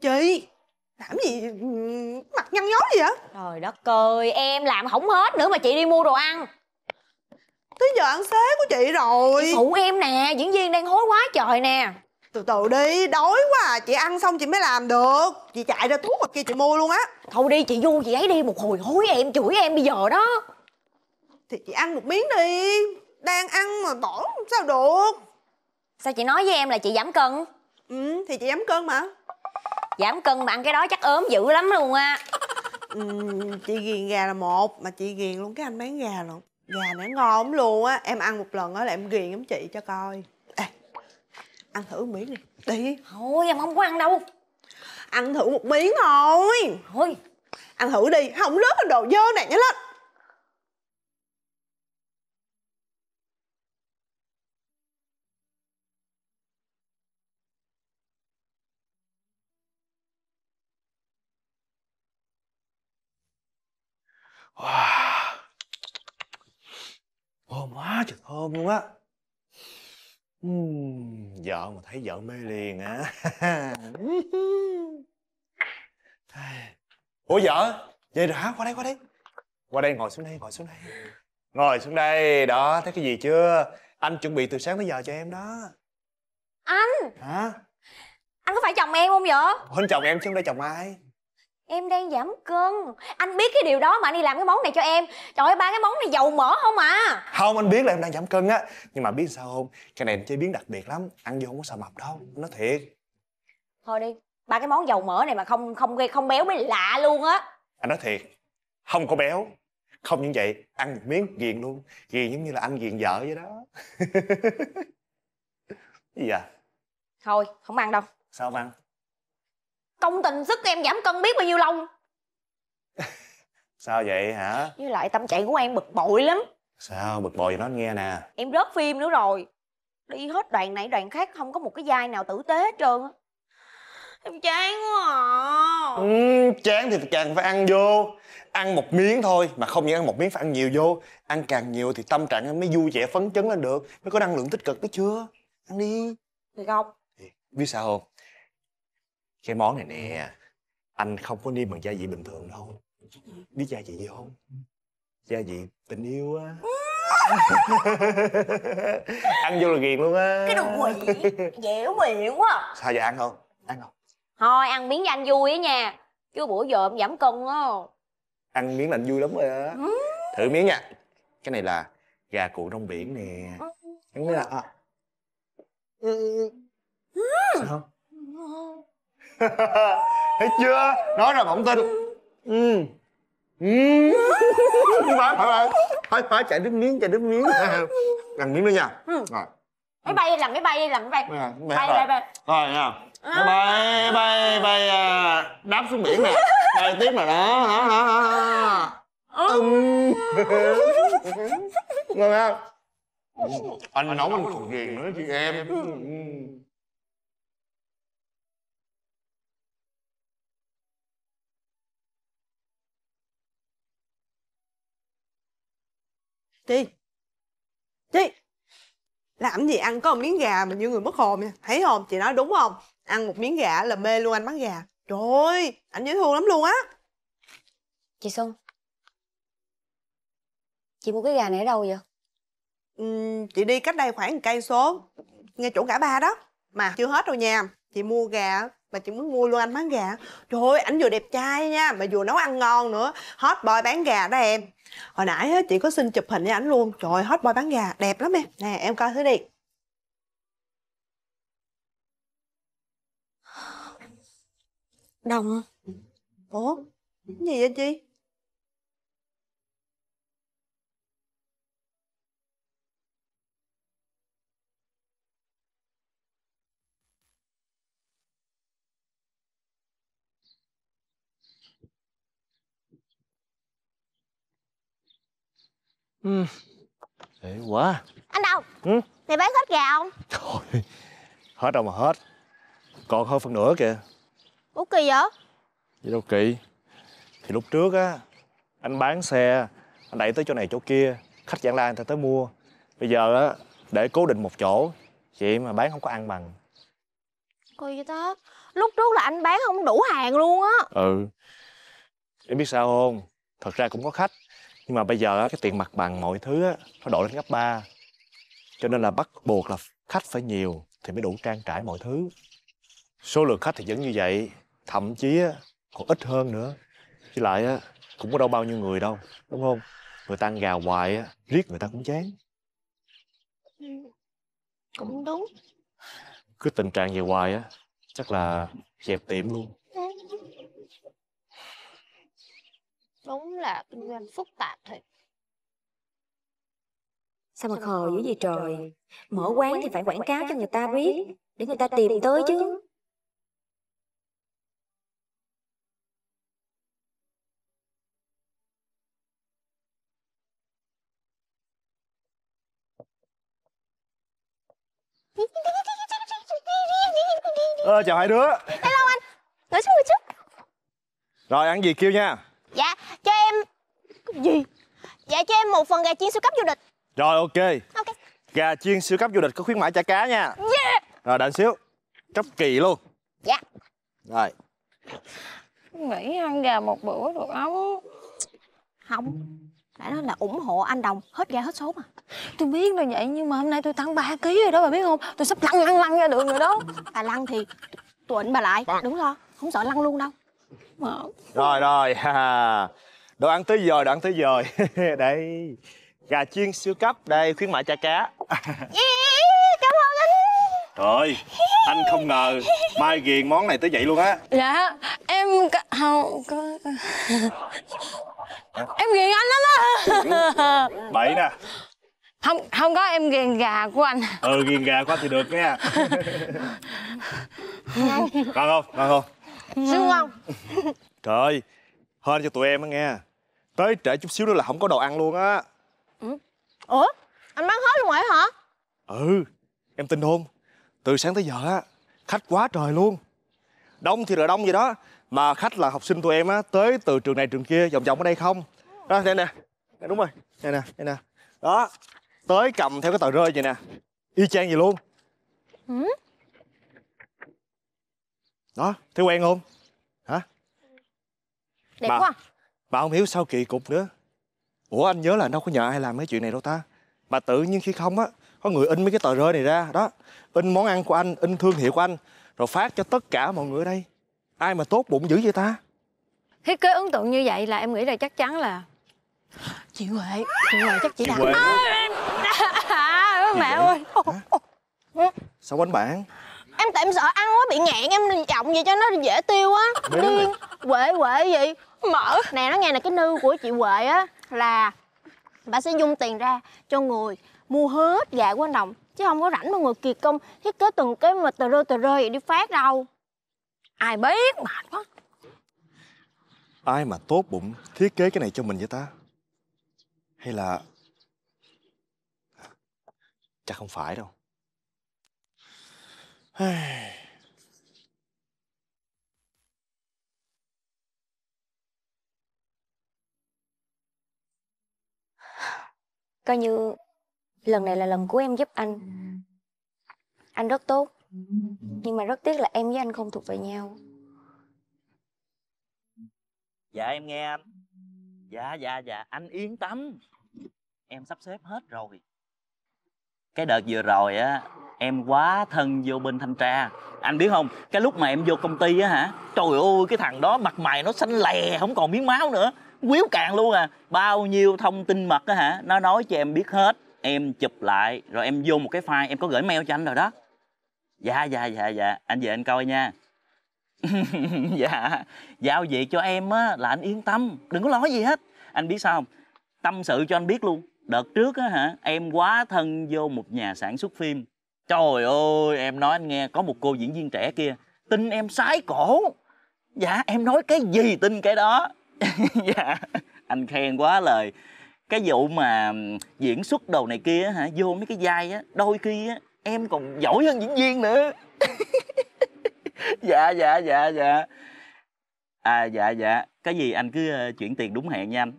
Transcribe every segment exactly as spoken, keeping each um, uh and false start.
Chị làm gì mặt nhăn nhó gì vậy? Trời đất ơi, em làm không hết nữa mà chị đi mua đồ ăn. Tới giờ ăn xế của chị rồi. Chị phụ em nè, diễn viên đang hối quá trời nè. Từ từ đi, đói quá à. Chị ăn xong chị mới làm được. Chị chạy ra thuốc ở kia chị mua luôn á. Thôi đi, chị vô chị ấy đi, một hồi hối em, chửi em bây giờ đó. Thì chị ăn một miếng đi. Đang ăn mà bỏ sao được. Sao chị nói với em là chị giảm cân? Ừ, thì chị giảm cân mà. Giảm cân mà ăn cái đó chắc ốm dữ lắm luôn á. Ừ, chị ghiền gà là một. Mà chị ghiền luôn cái anh bán gà luôn. Gà này ngon luôn á. Em ăn một lần á là em ghiền giống chị cho coi. Ê, ăn thử một miếng đi. Đi. Thôi em không có ăn đâu. Ăn thử một miếng thôi. Thôi ăn thử đi. Không lớp cái đồ dơ này nhá lên. Wow. Thơm quá trời thơm luôn á. uhm, Vợ mà thấy vợ mê liền á. Ủa vợ, vậy rồi hả? Qua đây qua đây. Qua đây ngồi xuống đây, ngồi xuống đây. Ngồi xuống đây, đó thấy cái gì chưa? Anh chuẩn bị từ sáng tới giờ cho em đó. Anh hả? Anh có phải chồng em không vậy? Anh chồng em chứ không phải chồng ai. Em đang giảm cân. Anh biết cái điều đó mà anh đi làm cái món này cho em. Trời ơi, ba cái món này dầu mỡ không à. Không, anh biết là em đang giảm cân á. Nhưng mà biết sao không? Cái này em chế biến đặc biệt lắm. Ăn vô không có sợ mập đâu, nó thiệt. Thôi đi, ba cái món dầu mỡ này mà không không không béo mới lạ luôn á. Anh nói thiệt, không có béo. Không những vậy, ăn một miếng ghiền luôn. Ghiền giống như là anh ghiền vợ vậy đó. Cái gì vậy? Thôi, không ăn đâu. Sao không ăn? Công tình sức em giảm cân biết bao nhiêu lâu. Sao vậy hả? Với lại tâm trạng của em bực bội lắm. Sao bực bội vậy nói nghe nè. Em rớt phim nữa rồi. Đi hết đoạn này đoạn khác không có một cái vai nào tử tế hết trơn á. Em chán quá à. Ừ, chán thì càng phải ăn vô. Ăn một miếng thôi. Mà không những ăn một miếng phải ăn nhiều vô. Ăn càng nhiều thì tâm trạng em mới vui vẻ phấn chấn lên được. Mới có năng lượng tích cực biết chưa. Ăn đi. Được không? Biết sao không? Cái món này nè, anh không có nêm bằng gia vị bình thường đâu. Biết gia vị gì không? Gia vị tình yêu á. Ăn vô là ghiền luôn á. Cái đồ quỷ, dẻo miệng quá. Sao vậy, ăn không? Ăn không? Thôi ăn miếng cho anh vui á nha. Chứ bữa giờ em giảm cân á. Ăn miếng là anh vui lắm rồi á. Ừ. Thử miếng nha. Cái này là gà cuộn trong biển nè. Đúng là... À. Ừ. Sao không? Thấy chưa, nói rồi mà không tin. Ừ. Ừ. Phải phải phải phải chạy nước miếng, chạy nước miếng. Làm miếng nữa nha. Rồi. Máy bay, làm máy bay, làm máy bay. Bay bay. Rồi nha. Máy bay bay bay đáp xuống biển nè. Bay tiếp rồi đó, đó đó. Ừm. Ngon không? Anh nấu anh còn ghiền nữa chị em. Chi? Chi? Làm gì ăn có một miếng gà mà như người mất hồn nha. Thấy không? Chị nói đúng không? Ăn một miếng gà là mê luôn anh bán gà. Trời ơi, ảnh dễ thương lắm luôn á. Chị Xuân, chị mua cái gà này ở đâu vậy? Ừ, chị đi cách đây khoảng một cây số. Ngay chỗ ngã ba đó. Mà chưa hết đâu nha. Chị mua gà mà chị muốn mua luôn anh bán gà. Trời ơi, ảnh vừa đẹp trai nha mà vừa nấu ăn ngon nữa. Hot boy bán gà đó em. Hồi nãy á, chị có xin chụp hình với ảnh luôn. Trời ơi, hot boy bán gà đẹp lắm em. Nè em coi thử đi. Đồng. Ủa? Cái gì vậy chị? Ừ. Dễ quá. Anh đâu? Ừ? Này bán hết gà không? Trời, hết đâu mà hết. Còn hơn phần nửa kìa. Ủa kỳ vậy? Vậy đâu kỳ. Thì lúc trước á, anh bán xe, anh đẩy tới chỗ này chỗ kia, khách vãng lai người ta tới mua. Bây giờ á, để cố định một chỗ, vậy mà bán không có ăn bằng. Coi vậy ta. Lúc trước là anh bán không đủ hàng luôn á. Ừ. Em biết sao không? Thật ra cũng có khách, nhưng mà bây giờ cái tiền mặt bằng mọi thứ nó đổi lên gấp ba, cho nên là bắt buộc là khách phải nhiều thì mới đủ trang trải mọi thứ. Số lượng khách thì vẫn như vậy, thậm chí còn ít hơn nữa. Với lại cũng có đâu bao nhiêu người đâu, đúng không? Người ta ăn gà hoài riết người ta cũng chán. Ừ, cũng đúng. Cứ tình trạng về hoài á chắc là dẹp tiệm luôn. Đúng là kinh doanh phức tạp thiệt. Sao mà khờ dữ vậy trời. Mở quán thì phải quảng cáo cho người ta biết, để người ta tìm tới chứ. Ờ, chào hai đứa. Hello anh. Ngồi xuống ngồi xuống. Rồi ăn gì kêu nha. Dạ cho em gì? Dạ cho em một phần gà chiên siêu cấp vô địch. Rồi ok. Ok. Gà chiên siêu cấp vô địch có khuyến mãi trả cá nha. Yeah. Rồi đợi xíu. Cấp kỳ luôn. Dạ. Rồi. Nghĩ ăn gà một bữa được không? Không. Tại đó là ủng hộ anh Đồng hết gà hết số mà. Tôi biết là vậy nhưng mà hôm nay tôi tăng ba ký rồi đó bà biết không? Tôi sắp lăn lăn lăn ra đường rồi đó. Bà lăn thì tôi ịnh bà lại. Đúng rồi, không sợ lăn luôn đâu. Mà... Rồi rồi, đồ ăn tới giờ, đồ ăn tới giờ. Đây, gà chiên siêu cấp, đây khuyến mại chả cá. Cảm ơn anh. Trời, anh không ngờ Mai ghiền món này tới vậy luôn á. Dạ, em không có... Em ghiền anh lắm á. Bậy nè. Không, không có, em ghiền gà của anh. Ừ, ghiền gà của anh thì được nha. Ngon không, ngon không? Sướng không? Trời ơi, hên cho tụi em á nghe. Tới trễ chút xíu nữa là không có đồ ăn luôn á. Ủa? Anh bán hết luôn rồi hả? Ừ, em tin không? Từ sáng tới giờ á, khách quá trời luôn. Đông thì là đông vậy đó. Mà khách là học sinh tụi em á, tới từ trường này trường kia, vòng vòng ở đây không. Đó, đây nè, đúng rồi, đây nè, đây nè. Đó, tới cầm theo cái tờ rơi vậy nè. Y chang vậy luôn. Ừ. Đó, thấy quen không? Hả? Đẹp bà, quá. Bà không hiểu sao kỳ cục nữa. Ủa anh nhớ là anh đâu có nhờ ai làm cái chuyện này đâu ta. Bà tự nhiên khi không á, có người in mấy cái tờ rơi này ra đó. In món ăn của anh, in thương hiệu của anh. Rồi phát cho tất cả mọi người ở đây. Ai mà tốt bụng dữ vậy ta. Thiết kế ấn tượng như vậy là em nghĩ là chắc chắn là chị Huệ. Chị Huệ chắc chỉ là Huệ. À, mẹ ơi. Sao quánh bạn? Em tại em sợ ăn quá bị ngẹn, em trọng vậy cho nó dễ tiêu á. Điên. Huệ Huệ gì mở. Nè nó nghe là cái nư của chị Huệ á là bà sẽ dung tiền ra cho người mua hết gà của anh Đồng, chứ không có rảnh mọi người kiệt công thiết kế từng cái mà tờ rơi tờ rơi vậy đi phát đâu. Ai biết, mệt quá. Ai mà tốt bụng thiết kế cái này cho mình vậy ta? Hay là... Chắc không phải đâu. Coi như lần này là lần của em giúp anh. Anh rất tốt. Nhưng mà rất tiếc là em với anh không thuộc về nhau. Dạ em nghe anh. Dạ dạ dạ anh yên tâm. Em sắp xếp hết rồi. Cái đợt vừa rồi á, em quá thân vô bên thanh tra. Anh biết không, cái lúc mà em vô công ty á hả, trời ơi cái thằng đó mặt mày nó xanh lè, không còn miếng máu nữa. Quýu cạn luôn à. Bao nhiêu thông tin mật á hả, nó nói cho em biết hết. Em chụp lại, rồi em vô một cái file, em có gửi mail cho anh rồi đó. Dạ dạ dạ dạ anh về anh coi nha. Dạ giao việc cho em á là anh yên tâm, đừng có lo gì hết. Anh biết sao không, tâm sự cho anh biết luôn. Đợt trước á hả, em quá thân vô một nhà sản xuất phim. Trời ơi em nói anh nghe, có một cô diễn viên trẻ kia tin em sái cổ. Dạ em nói cái gì tin cái đó. Dạ anh khen quá lời. Cái vụ mà diễn xuất đồ này kia hả, vô mấy cái vai á, đôi khi á em còn giỏi hơn diễn viên nữa. Dạ dạ dạ dạ à dạ dạ cái gì anh cứ chuyển tiền đúng hẹn nha anh.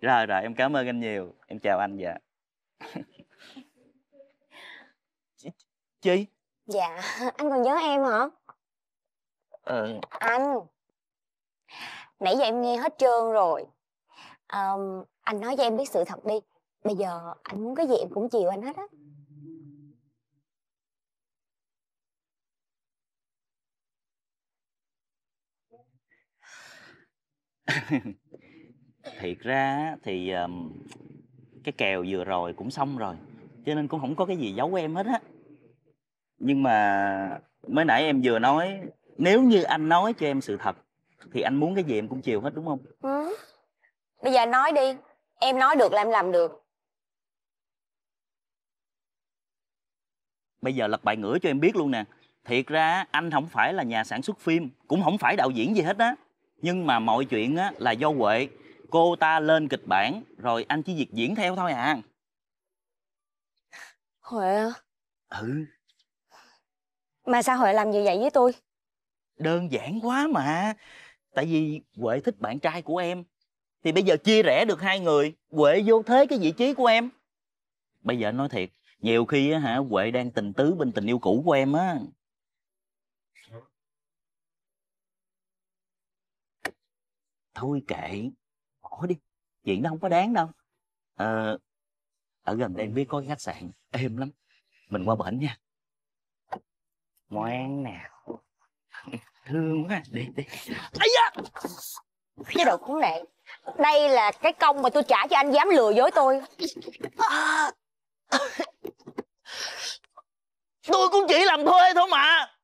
Rồi rồi em cảm ơn anh nhiều, em chào anh. Dạ chị. Dạ anh còn nhớ em hả? Ừ. Anh, nãy giờ em nghe hết trơn rồi. à, Anh nói cho em biết sự thật đi. Bây giờ anh muốn cái gì em cũng chiều anh hết á. Thiệt ra thì um, cái kèo vừa rồi cũng xong rồi, cho nên cũng không có cái gì giấu em hết á. Nhưng mà mới nãy em vừa nói, nếu như anh nói cho em sự thật thì anh muốn cái gì em cũng chiều hết, đúng không? Ừ. Bây giờ nói đi. Em nói được là em làm được. Bây giờ lật bài ngửa cho em biết luôn nè. Thiệt ra anh không phải là nhà sản xuất phim, cũng không phải đạo diễn gì hết á. Nhưng mà mọi chuyện á là do Huệ. Cô ta lên kịch bản rồi anh chỉ việc diễn theo thôi à. Huệ à? Ừ. Mà sao Huệ làm như vậy với tôi? Đơn giản quá mà. Tại vì Huệ thích bạn trai của em, thì bây giờ chia rẽ được hai người, Huệ vô thế cái vị trí của em. Bây giờ anh nói thiệt, nhiều khi á hả, Huệ đang tình tứ bên tình yêu cũ của em á. Thôi kệ, bỏ đi, chuyện đó không có đáng đâu. Ờ, ở gần đây em biết có cái khách sạn êm lắm, mình qua bển nha. Ngoan nào, thương quá. Đi đi. Ây da, cái đồ khốn nạn. Đây là cái công mà tôi trả cho anh dám lừa dối tôi. Tôi cũng chỉ làm thuê thôi mà.